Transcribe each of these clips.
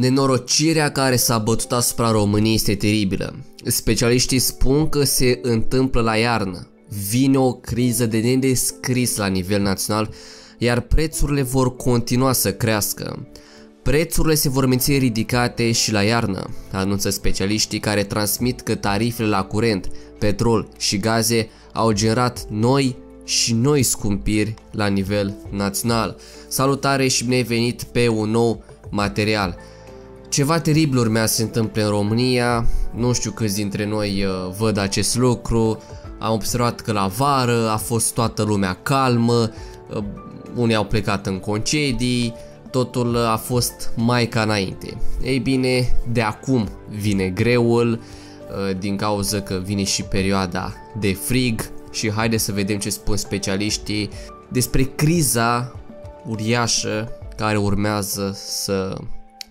Nenorocirea care s-a bătut asupra României este teribilă. Specialiștii spun că se întâmplă la iarnă. Vine o criză de nedescris la nivel național, iar prețurile vor continua să crească. Prețurile se vor menține ridicate și la iarnă, anunță specialiștii care transmit că tarifele la curent, petrol și gaze au generat noi scumpiri la nivel național. Salutare și bine ai venit pe un nou material. Ceva teribil urmează să se întâmple în România, nu știu câți dintre noi văd acest lucru. Am observat că la vară a fost toată lumea calmă, unii au plecat în concedii, totul a fost mai ca înainte. Ei bine, de acum vine greul, din cauza că vine și perioada de frig și haide să vedem ce spun specialiștii despre criza uriașă care urmează să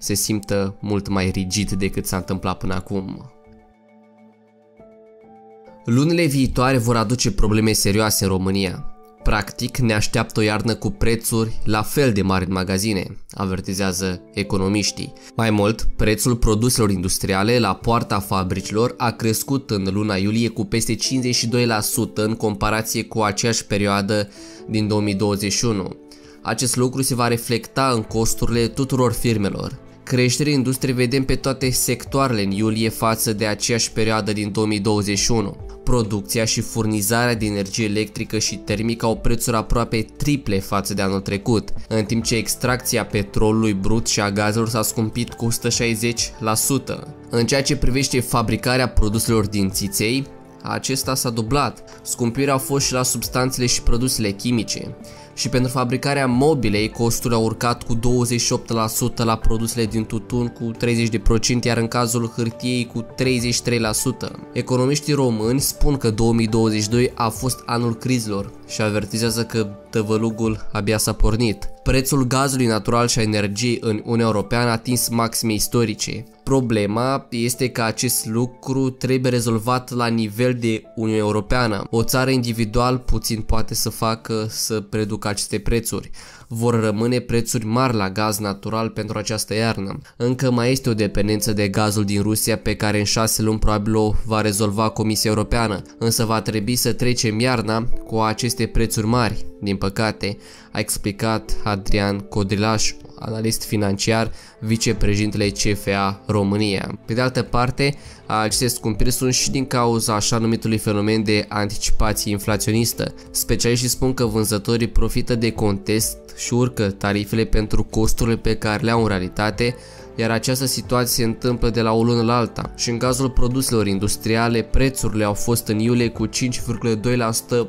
se simtă mult mai rigid decât s-a întâmplat până acum. Lunile viitoare vor aduce probleme serioase în România. Practic ne așteaptă o iarnă cu prețuri la fel de mari în magazine, avertizează economiștii. Mai mult, prețul produselor industriale la poarta fabricilor a crescut în luna iulie cu peste 52% în comparație cu aceeași perioadă din 2021. Acest lucru se va reflecta în costurile tuturor firmelor. Creșterea industriei vedem pe toate sectoarele în iulie față de aceeași perioadă din 2021. Producția și furnizarea de energie electrică și termică au prețuri aproape triple față de anul trecut, în timp ce extracția petrolului brut și a gazelor s-a scumpit cu 160%. În ceea ce privește fabricarea produselor din țiței, acesta s-a dublat. Scumpirea a fost și la substanțele și produsele chimice. Și pentru fabricarea mobilei, costurile au urcat cu 28%, la produsele din tutun cu 30%, iar în cazul hârtiei cu 33%. Economiștii români spun că 2022 a fost anul crizelor și avertizează că tăvălugul abia s-a pornit. Prețul gazului natural și a energiei în Uniunea Europeană a atins maxime istorice. Problema este că acest lucru trebuie rezolvat la nivel de Uniunea Europeană. O țară individual puțin poate să facă să reducă aceste prețuri. Vor rămâne prețuri mari la gaz natural pentru această iarnă. Încă mai este o dependență de gazul din Rusia pe care în 6 luni probabil o va rezolva Comisia Europeană, însă va trebui să trecem iarna cu aceste prețuri mari, din păcate, a explicat Adrian Codrilaș, analist financiar, vicepreședintele CFA România. Pe de altă parte, aceste scumpiri sunt și din cauza așa numitului fenomen de anticipație inflaționistă. Specialiștii spun că vânzătorii profită de contest și urcă tarifele pentru costurile pe care le au în realitate, iar această situație se întâmplă de la o lună la alta. Și în cazul produselor industriale, prețurile au fost în iulie cu 5,2%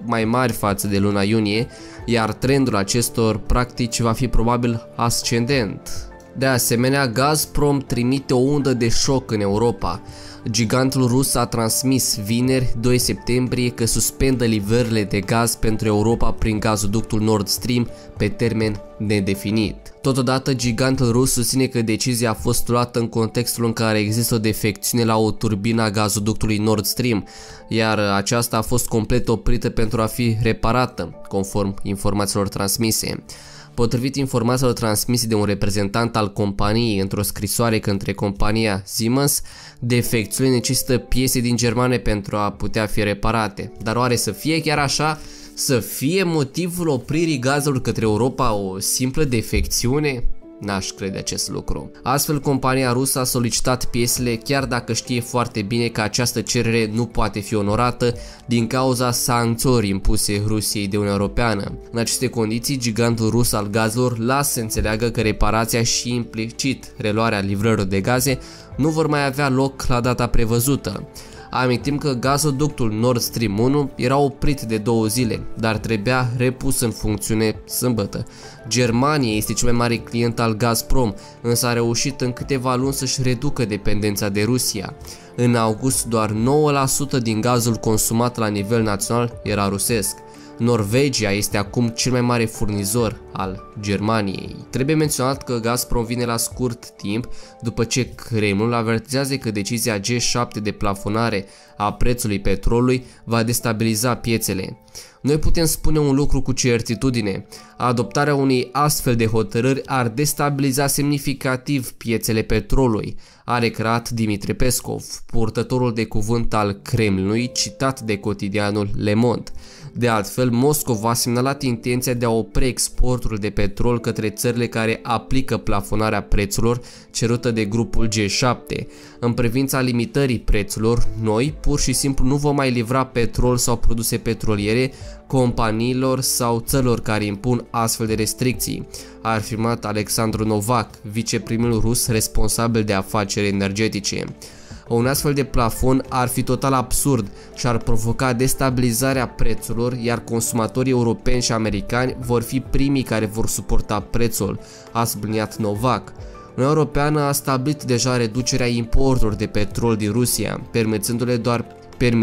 mai mari față de luna iunie, iar trendul acestor practici va fi probabil ascendent. De asemenea, Gazprom trimite o undă de șoc în Europa. Gigantul rus a transmis vineri, 2 septembrie, că suspendă livrările de gaz pentru Europa prin gazoductul Nord Stream pe termen nedefinit. Totodată, gigantul rus susține că decizia a fost luată în contextul în care există o defecțiune la o turbină a gazoductului Nord Stream, iar aceasta a fost complet oprită pentru a fi reparată, conform informațiilor transmise. Potrivit informațiilor transmise de un reprezentant al companiei într-o scrisoare către compania Siemens, defecțiunile necesită piese din Germania pentru a putea fi reparate. Dar oare să fie chiar așa? Să fie motivul opririi gazelor către Europa o simplă defecțiune? N-aș crede acest lucru. Astfel, compania rusă a solicitat piesele chiar dacă știe foarte bine că această cerere nu poate fi onorată din cauza sancțiilor impuse Rusiei de Uniunea Europeană. În aceste condiții, gigantul rus al gazelor lasă să înțeleagă că reparația și implicit reluarea livrărilor de gaze nu vor mai avea loc la data prevăzută. Amintim că gazoductul Nord Stream 1 era oprit de 2 zile, dar trebuia repus în funcțiune sâmbătă. Germania este cel mai mare client al Gazprom, însă a reușit în câteva luni să-și reducă dependența de Rusia. În august, doar 9% din gazul consumat la nivel național era rusesc. Norvegia este acum cel mai mare furnizor al Germaniei. Trebuie menționat că Gazprom vine la scurt timp după ce Kremlin avertizează că decizia G7 de plafonare a prețului petrolului va destabiliza piețele. Noi putem spune un lucru cu certitudine: adoptarea unei astfel de hotărâri ar destabiliza semnificativ piețele petrolului, a declarat Dimitri Pescov, purtătorul de cuvânt al Kremlinului, citat de cotidianul Le Monde. De altfel, Moscova a semnalat intenția de a opri exportul de petrol către țările care aplică plafonarea prețurilor cerută de grupul G7. În privința limitării prețurilor, noi pur și simplu nu vom mai livra petrol sau produse petroliere companiilor sau țărilor care impun astfel de restricții, a afirmat Alexandru Novak, viceprimul rus responsabil de afaceri energetice. Un astfel de plafon ar fi total absurd și ar provoca destabilizarea prețurilor, iar consumatorii europeni și americani vor fi primii care vor suporta prețul, a subliniat Novak. Uniunea Europeană a stabilit deja reducerea importurilor de petrol din Rusia,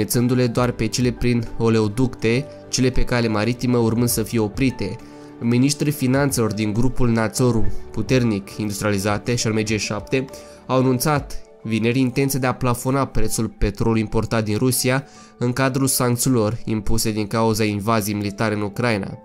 permițându-le doar pe cele prin oleoducte, cele pe cale maritimă urmând să fie oprite. Ministrii finanțelor din grupul națiunilor puternic industrializate și al G7 au anunțat vineri intenția de a plafona prețul petrolului importat din Rusia în cadrul sancțiunilor impuse din cauza invaziei militare în Ucraina.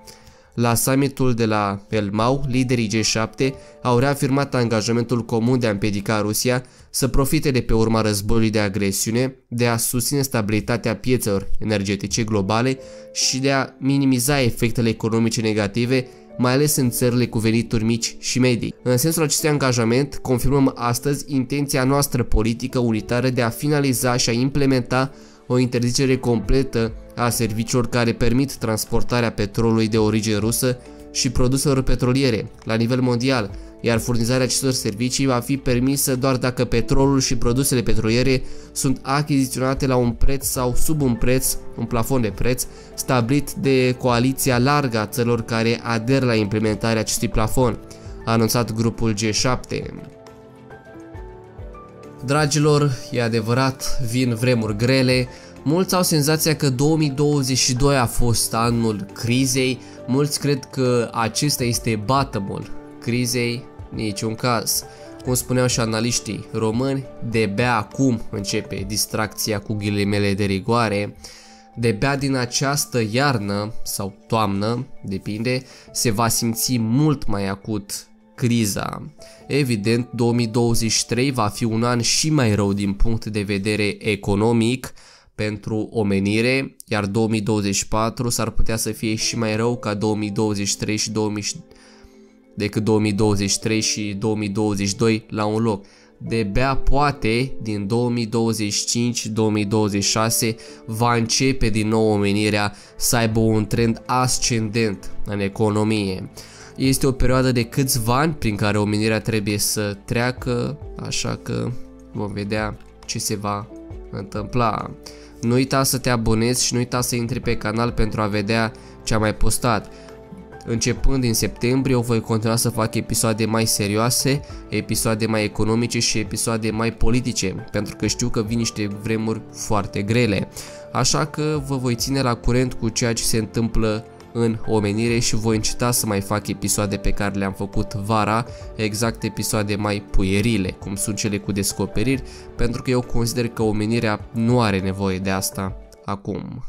La summitul de la Elmau, liderii G7 au reafirmat angajamentul comun de a împiedica Rusia să profite de pe urma războiului de agresiune, de a susține stabilitatea piețelor energetice globale și de a minimiza efectele economice negative, mai ales în țările cu venituri mici și medii. În sensul acestui angajament, confirmăm astăzi intenția noastră politică unitară de a finaliza și a implementa o interzicere completă a serviciilor care permit transportarea petrolului de origine rusă și produselor petroliere la nivel mondial, iar furnizarea acestor servicii va fi permisă doar dacă petrolul și produsele petroliere sunt achiziționate la un preț sau sub un preț, un plafon de preț, stabilit de coaliția largă a țărilor care aderă la implementarea acestui plafon, a anunțat grupul G7. Dragilor, e adevărat, vin vremuri grele. Mulți au senzația că 2022 a fost anul crizei, mulți cred că acesta este bottom-ul crizei, niciun caz. Cum spuneau și analiștii români, de-abia acum începe distracția cu ghilimele de rigoare. De-abia din această iarnă sau toamnă, depinde, se va simți mult mai acut criza. Evident, 2023 va fi un an și mai rău din punct de vedere economic pentru omenire, iar 2024 s-ar putea să fie și mai rău ca 2023 și 2022 la un loc. De-abia poate din 2025-2026 va începe din nou omenirea să aibă un trend ascendent în economie. Este o perioadă de câțiva ani prin care omenirea trebuie să treacă, așa că vom vedea ce se va întâmpla. Nu uita să te abonezi și nu uita să intri pe canal pentru a vedea ce am mai postat. Începând din septembrie, eu voi continua să fac episoade mai serioase, episoade mai economice și episoade mai politice, pentru că știu că vin niște vremuri foarte grele. Așa că vă voi ține la curent cu ceea ce se întâmplă în omenire și voi înceta să mai fac episoade pe care le-am făcut vara, exact episoade mai puierile, cum sunt cele cu descoperiri, pentru că eu consider că omenirea nu are nevoie de asta acum.